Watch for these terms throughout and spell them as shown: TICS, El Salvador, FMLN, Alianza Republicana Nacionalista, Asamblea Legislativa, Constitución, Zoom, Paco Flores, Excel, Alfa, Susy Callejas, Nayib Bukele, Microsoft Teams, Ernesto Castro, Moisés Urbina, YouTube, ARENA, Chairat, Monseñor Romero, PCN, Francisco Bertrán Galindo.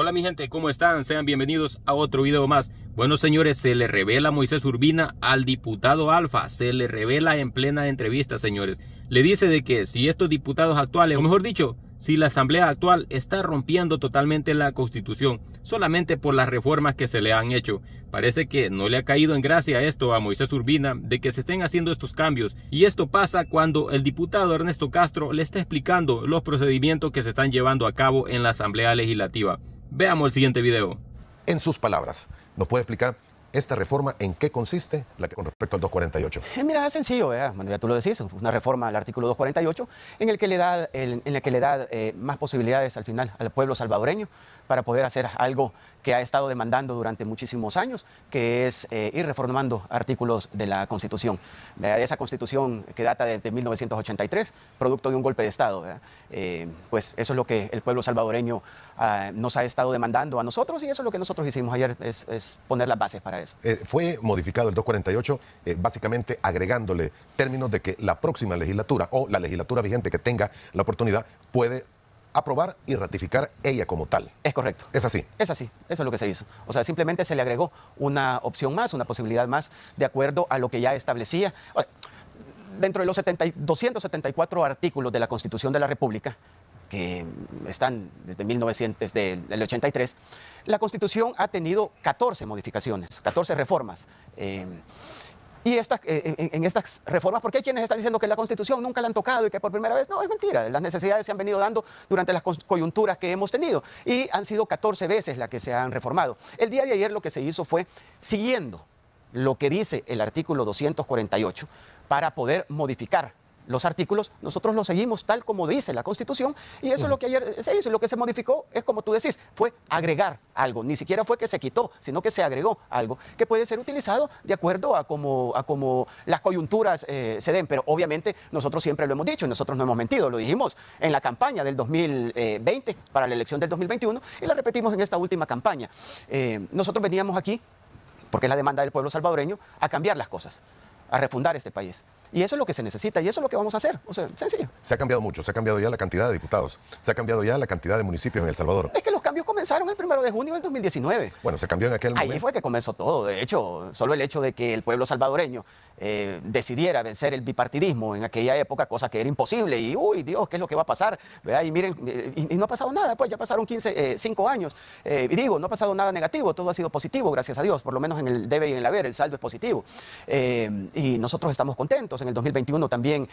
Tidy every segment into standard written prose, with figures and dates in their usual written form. Hola mi gente, ¿cómo están? Sean bienvenidos a otro video más. Bueno señores, se le revela Moisés Urbina al diputado Alfa, se le revela en plena entrevista señores. Le dice de que si estos diputados actuales, o mejor dicho, si la asamblea actual está rompiendo totalmente la Constitución, solamente por las reformas que se le han hecho. Parece que no le ha caído en gracia esto a Moisés Urbina, de que se estén haciendo estos cambios. Y esto pasa cuando el diputado Ernesto Castro le está explicando los procedimientos que se están llevando a cabo en la Asamblea Legislativa. Veamos el siguiente video. En sus palabras, ¿nos puede explicar esta reforma en qué consiste la que, con respecto al 248? Mira, es sencillo, Manuel, tú lo decís, una reforma al artículo 248 en el que le da, más posibilidades al final al pueblo salvadoreño para poder hacer algo que ha estado demandando durante muchísimos años, que es ir reformando artículos de la Constitución. Esa Constitución que data de 1983, producto de un golpe de Estado. Pues eso es lo que el pueblo salvadoreño nos ha estado demandando a nosotros, y eso es lo que nosotros hicimos ayer, es poner las bases para eso. Fue modificado el 248 básicamente agregándole términos de que la próxima legislatura o la legislatura vigente que tenga la oportunidad puede aprobar y ratificar ella como tal. Es correcto. Es así. Es así, eso es lo que se hizo. O sea, simplemente se le agregó una opción más, una posibilidad más de acuerdo a lo que ya establecía. Dentro de los 274 artículos de la Constitución de la República, que están desde el 83, la Constitución ha tenido 14 modificaciones, 14 reformas. Y en estas reformas, porque hay quienes están diciendo que la Constitución nunca la han tocado y que por primera vez, no, es mentira, las necesidades se han venido dando durante las coyunturas que hemos tenido y han sido 14 veces las que se han reformado. El día de ayer lo que se hizo fue siguiendo lo que dice el artículo 248 para poder modificar los artículos, nosotros los seguimos tal como dice la Constitución, y eso es lo que ayer se hizo, y lo que se modificó es como tú decís, fue agregar algo, ni siquiera fue que se quitó, sino que se agregó algo que puede ser utilizado de acuerdo a como las coyunturas se den, pero obviamente nosotros siempre lo hemos dicho, y nosotros no hemos mentido, lo dijimos en la campaña del 2020 para la elección del 2021 y la repetimos en esta última campaña. Nosotros veníamos aquí, porque es la demanda del pueblo salvadoreño, a cambiar las cosas, a refundar este país. Y eso es lo que se necesita y eso es lo que vamos a hacer. O sea, sencillo. Se ha cambiado mucho, se ha cambiado ya la cantidad de diputados, se ha cambiado ya la cantidad de municipios en El Salvador. Es que los cambios comenzaron el 1 de junio del 2019. Bueno, se cambió en aquel momento. Ahí fue que comenzó todo. De hecho, solo el hecho de que el pueblo salvadoreño decidiera vencer el bipartidismo en aquella época, cosa que era imposible. Y, uy, Dios, ¿qué es lo que va a pasar? ¿Verdad? Y miren, y no ha pasado nada, pues ya pasaron 5 años. Y digo, no ha pasado nada negativo, todo ha sido positivo, gracias a Dios. Por lo menos en el debe y en el haber, el saldo es positivo. Y nosotros estamos contentos. En el 2021 también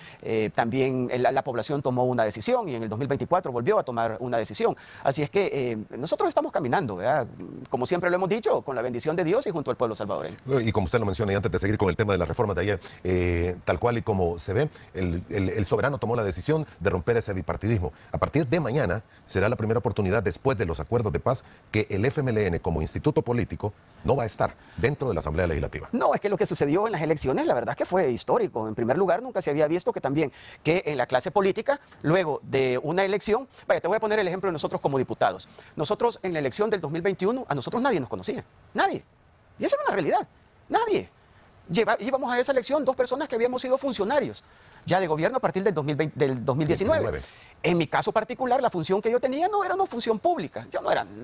la población tomó una decisión y en el 2024 volvió a tomar una decisión. Así es que nosotros estamos caminando, ¿verdad? Como siempre lo hemos dicho, con la bendición de Dios y junto al pueblo salvadoreño. Y como usted lo menciona, y antes de seguir con el tema de las reformas de ayer, tal cual y como se ve, el soberano tomó la decisión de romper ese bipartidismo. A partir de mañana será la primera oportunidad, después de los acuerdos de paz, que el FMLN como instituto político no va a estar dentro de la Asamblea Legislativa. No, es que lo que sucedió en las elecciones, la verdad es que fue histórico. En primer lugar, nunca se había visto que también que en la clase política, luego de una elección, vaya, te voy a poner el ejemplo de nosotros como diputados. Nosotros en la elección del 2021, a nosotros nadie nos conocía, nadie. Y esa era una realidad, nadie. Íbamos a esa elección 2 personas que habíamos sido funcionarios ya de gobierno a partir del 2019. En mi caso particular, la función que yo tenía no era una función pública. Yo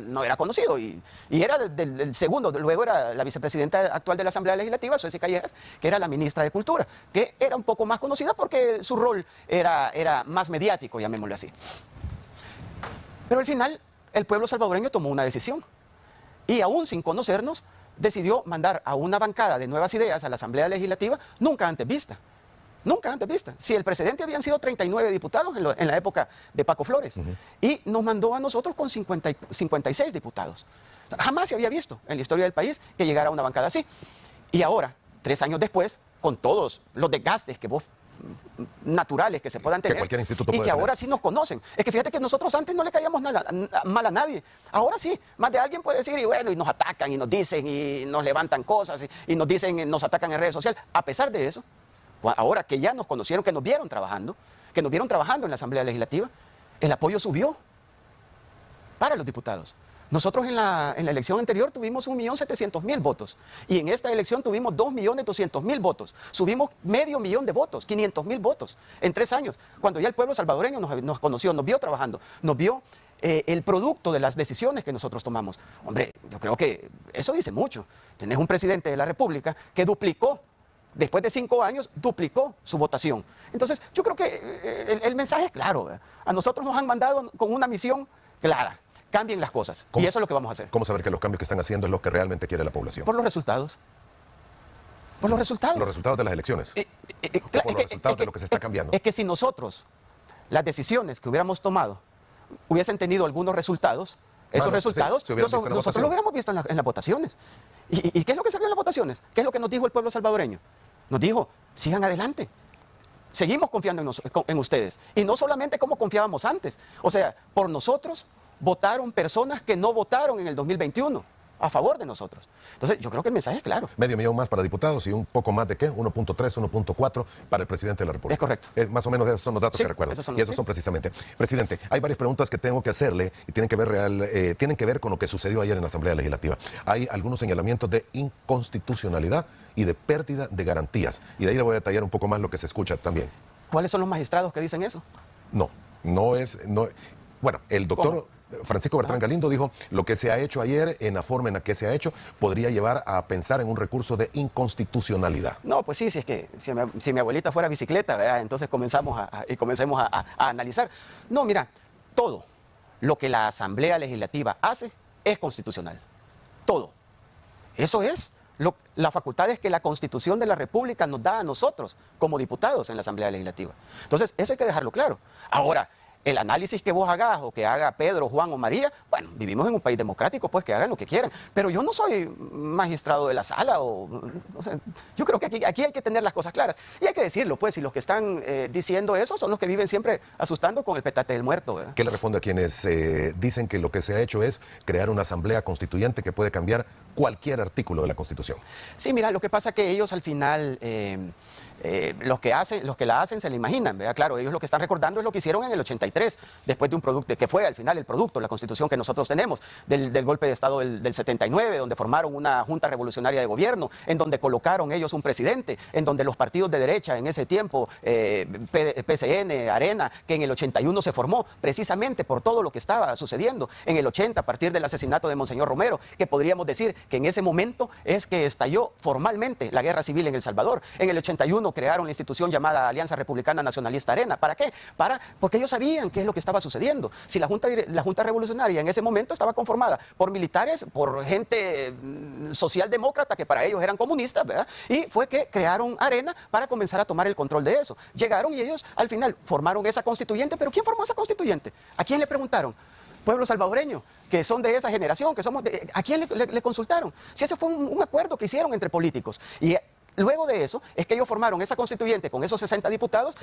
no era conocido y era el segundo. Luego era la vicepresidenta actual de la Asamblea Legislativa, Susy Callejas, que era la ministra de Cultura, que era un poco más conocida porque su rol era más mediático, llamémoslo así. Pero al final, el pueblo salvadoreño tomó una decisión y aún sin conocernos, decidió mandar a una bancada de nuevas ideas a la Asamblea Legislativa nunca antes vista. Nunca antes vista. Si el precedente habían sido 39 diputados en la época de Paco Flores. Y nos mandó a nosotros con 56 diputados. Jamás se había visto en la historia del país que llegara una bancada así. Y ahora, 3 años después, con todos los desgastes que vos naturales que se puedan tener y que ahora sí nos conocen. Es que fíjate que nosotros antes no le caíamos mal a nadie. Ahora sí, más de alguien puede decir, y bueno, y nos atacan, y nos dicen, y nos levantan cosas, y nos dicen, nos atacan en redes sociales. A pesar de eso, ahora que ya nos conocieron, que nos vieron trabajando, en la Asamblea Legislativa, el apoyo subió para los diputados. Nosotros en la elección anterior tuvimos 1.700.000 votos y en esta elección tuvimos 2.200.000 votos. Subimos medio millón de votos, 500.000 votos en 3 años, cuando ya el pueblo salvadoreño nos conoció, nos vio trabajando, nos vio el producto de las decisiones que nosotros tomamos. Hombre, yo creo que eso dice mucho. Tenés un presidente de la República que duplicó, después de 5 años, duplicó su votación. Entonces, yo creo que el mensaje es claro. A nosotros nos han mandado con una misión clara. Cambien las cosas. Y eso es lo que vamos a hacer. ¿Cómo saber que los cambios que están haciendo es lo que realmente quiere la población? Por los resultados. Por los resultados. Los resultados de las elecciones. Por los resultados de lo que se está cambiando. Es que si nosotros, las decisiones que hubiéramos tomado, hubiesen tenido algunos resultados, esos resultados sí, nosotros los hubiéramos visto en las votaciones. ¿Y qué es lo que salió en las votaciones? ¿Qué es lo que nos dijo el pueblo salvadoreño? Nos dijo, sigan adelante. Seguimos confiando en ustedes. Y no solamente como confiábamos antes. O sea, por nosotros votaron personas que no votaron en el 2021 a favor de nosotros. Entonces, yo creo que el mensaje es claro. 500,000 más para diputados y un poco más de qué, 1.3, 1.4 para el presidente de la República. Es correcto. Más o menos esos son los datos que recuerdo. Esos son precisamente. Presidente, hay varias preguntas que tengo que hacerle y tienen que ver, tienen que ver con lo que sucedió ayer en la Asamblea Legislativa. Hay algunos señalamientos de inconstitucionalidad y de pérdida de garantías. Y de ahí le voy a detallar un poco más lo que se escucha también. ¿Cuáles son los magistrados que dicen eso? Bueno, el doctor... ¿Cómo? Francisco Bertrán Galindo dijo, lo que se ha hecho ayer, en la forma en la que se ha hecho, podría llevar a pensar en un recurso de inconstitucionalidad. No, pues sí, si mi abuelita fuera bicicleta, ¿verdad? Entonces comencemos a analizar. No, mira, todo lo que la Asamblea Legislativa hace es constitucional. Todo. Eso es las facultades que la Constitución de la República nos da a nosotros como diputados en la Asamblea Legislativa. Entonces, eso hay que dejarlo claro. Ahora, el análisis que vos hagas o que haga Pedro, Juan o María, bueno, vivimos en un país democrático, pues que hagan lo que quieran. Pero yo no soy magistrado de la sala o sea, yo creo que aquí hay que tener las cosas claras. Y hay que decirlo, pues, si los que están diciendo eso son los que viven siempre asustando con el petate del muerto, ¿verdad? ¿Qué le responde a quienes dicen que lo que se ha hecho es crear una asamblea constituyente que puede cambiar cualquier artículo de la Constitución? Sí, mira, lo que pasa es que ellos al final... los que la hacen se la imaginan, ¿verdad? Claro, ellos lo que están recordando es lo que hicieron en el 83, después de un producto que fue al final el producto, la Constitución que nosotros tenemos, del golpe de Estado del 79, donde formaron una junta revolucionaria de gobierno, en donde colocaron ellos un presidente, en donde los partidos de derecha en ese tiempo, PCN, ARENA, que en el 81 se formó precisamente por todo lo que estaba sucediendo en el 80 a partir del asesinato de Monseñor Romero, que podríamos decir que en ese momento es que estalló formalmente la guerra civil en El Salvador. En el 81 crearon la institución llamada Alianza Republicana Nacionalista ARENA. ¿Para qué? Porque ellos sabían qué es lo que estaba sucediendo. Si la Junta Revolucionaria en ese momento estaba conformada por militares, por gente socialdemócrata que para ellos eran comunistas, ¿verdad? Y fue que crearon ARENA para comenzar a tomar el control de eso. Llegaron y ellos al final formaron esa constituyente, pero ¿quién formó esa constituyente? ¿A quién le preguntaron? Pueblo salvadoreño, que son de esa generación, que somos de... ¿A quién le consultaron? Si ese fue un acuerdo que hicieron entre políticos. Y luego de eso, es que ellos formaron esa constituyente con esos 60 diputados.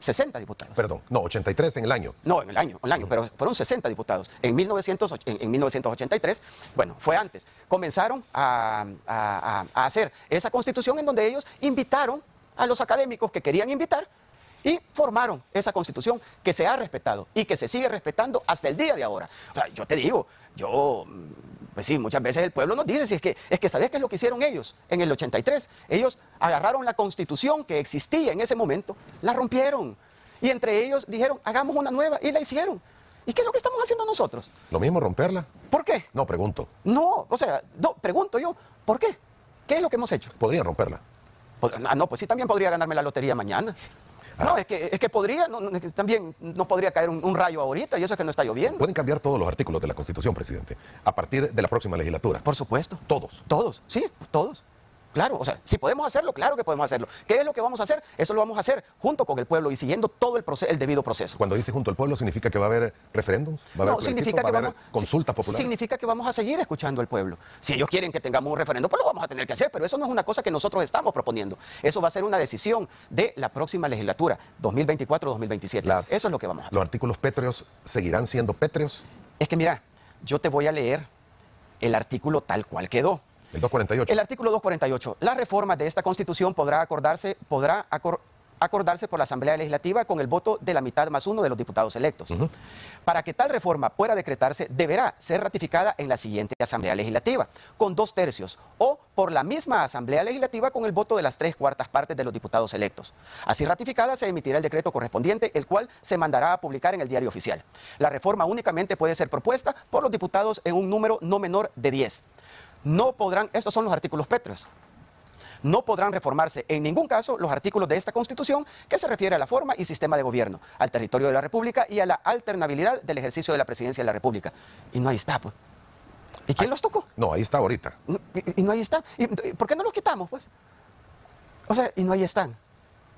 60 diputados. Perdón, no, 83 en el año. No, en el año, pero fueron 60 diputados. En 1983, bueno, fue antes. Comenzaron a hacer esa constitución en donde ellos invitaron a los académicos que querían invitar y formaron esa constitución que se ha respetado y que se sigue respetando hasta el día de ahora. O sea, yo te digo, pues sí, muchas veces el pueblo nos dice, si es que ¿sabés qué es lo que hicieron ellos? En el 83, ellos agarraron la Constitución que existía en ese momento, la rompieron. Y entre ellos dijeron, hagamos una nueva, y la hicieron. ¿Y qué es lo que estamos haciendo nosotros? Lo mismo, romperla. ¿Por qué? No, pregunto. No, o sea, no, pregunto yo, ¿por qué? ¿Qué es lo que hemos hecho? Podría romperla. No, pues sí, también podría ganarme la lotería mañana. No, es que podría, también no podría caer un rayo ahorita, y eso es que no está lloviendo. Pueden cambiar todos los artículos de la Constitución, presidente, a partir de la próxima legislatura. Por supuesto. Todos. Todos, sí, todos. Claro, o sea, si podemos hacerlo, claro que podemos hacerlo. ¿Qué es lo que vamos a hacer? Eso lo vamos a hacer junto con el pueblo y siguiendo todo el debido proceso. Cuando dice junto al pueblo, ¿significa que va a haber referéndums? ¿Va a haber consultas populares? Significa que vamos a seguir escuchando al pueblo. Si ellos quieren que tengamos un referéndum, pues lo vamos a tener que hacer, pero eso no es una cosa que nosotros estamos proponiendo. Eso va a ser una decisión de la próxima legislatura, 2024-2027. Eso es lo que vamos a hacer. ¿Los artículos pétreos seguirán siendo pétreos? Es que mira, yo te voy a leer el artículo tal cual quedó. El 248. El artículo 248. La reforma de esta Constitución podrá acordarse por la Asamblea Legislativa con el voto de la mitad más uno de los diputados electos. Para que tal reforma pueda decretarse, deberá ser ratificada en la siguiente Asamblea Legislativa, con 2/3, o por la misma Asamblea Legislativa con el voto de las 3/4 de los diputados electos. Así ratificada, se emitirá el decreto correspondiente, el cual se mandará a publicar en el Diario Oficial. La reforma únicamente puede ser propuesta por los diputados en un número no menor de 10. No podrán, estos son los artículos pétreos, no podrán reformarse en ningún caso los artículos de esta Constitución que se refiere a la forma y sistema de gobierno, al territorio de la República y a la alternabilidad del ejercicio de la presidencia de la República. Y no, ahí está, pues. ¿Y quién los tocó? No, ahí está ahorita. Y no, ahí está. ¿Y por qué no los quitamos, pues? O sea, y no, ahí están.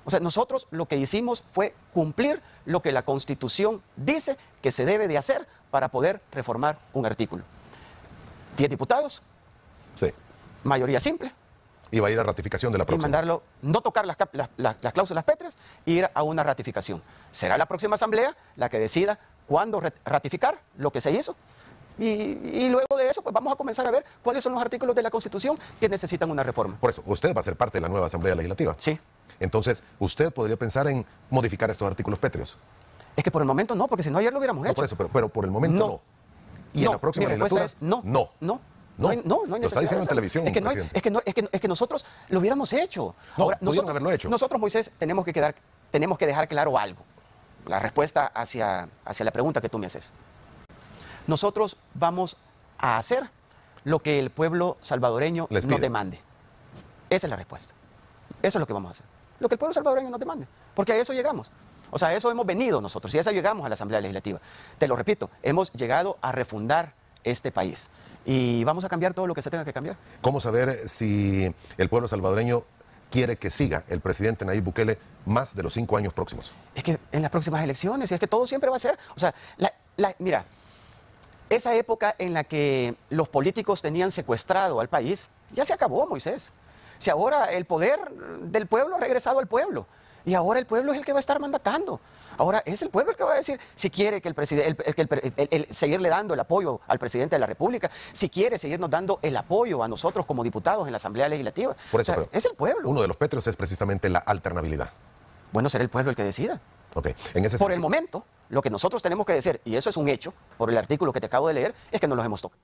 O sea, nosotros lo que hicimos fue cumplir lo que la Constitución dice que se debe de hacer para poder reformar un artículo. 10 diputados. Sí. Mayoría simple. Y va a ir a ratificación de la próxima. Y mandarlo, no tocar las cláusulas pétreas, e ir a una ratificación. Será la próxima asamblea la que decida cuándo ratificar lo que se hizo. Y luego de eso, pues vamos a comenzar a ver cuáles son los artículos de la Constitución que necesitan una reforma. Por eso, usted va a ser parte de la nueva Asamblea Legislativa. Sí. Entonces, ¿usted podría pensar en modificar estos artículos pétreos? Es que por el momento no, porque si no ayer lo hubiéramos hecho. No, por eso, pero por el momento no. Y en la próxima legislatura es no. No. No. No hay necesidad. Lo está diciendo en televisión, es que nosotros lo hubiéramos hecho. No, ahora, nosotros haberlo hecho. Nosotros, Moisés, tenemos que dejar claro algo. La respuesta hacia la pregunta que tú me haces. Nosotros vamos a hacer lo que el pueblo salvadoreño nos demande. Esa es la respuesta. Eso es lo que vamos a hacer. Lo que el pueblo salvadoreño nos demande. Porque a eso llegamos. O sea, a eso hemos venido nosotros. Y a eso llegamos a la Asamblea Legislativa. Te lo repito, hemos llegado a refundar este país. Y vamos a cambiar todo lo que se tenga que cambiar. ¿Cómo saber si el pueblo salvadoreño quiere que siga el presidente Nayib Bukele más de los 5 años próximos? Es que en las próximas elecciones, y es que todo siempre va a ser... O sea, mira, esa época en la que los políticos tenían secuestrado al país, ya se acabó, Moisés. Si ahora el poder del pueblo ha regresado al pueblo. Y ahora el pueblo es el que va a estar mandatando. Ahora es el pueblo el que va a decir si quiere que seguirle dando el apoyo al presidente de la República, si quiere seguirnos dando el apoyo a nosotros como diputados en la Asamblea Legislativa. Por eso, o sea, es el pueblo. Uno de los pétreos es precisamente la alternabilidad. Bueno, será el pueblo el que decida. Okay. En ese sentido, por el momento, lo que nosotros tenemos que decir, y eso es un hecho, por el artículo que te acabo de leer, es que no los hemos tocado.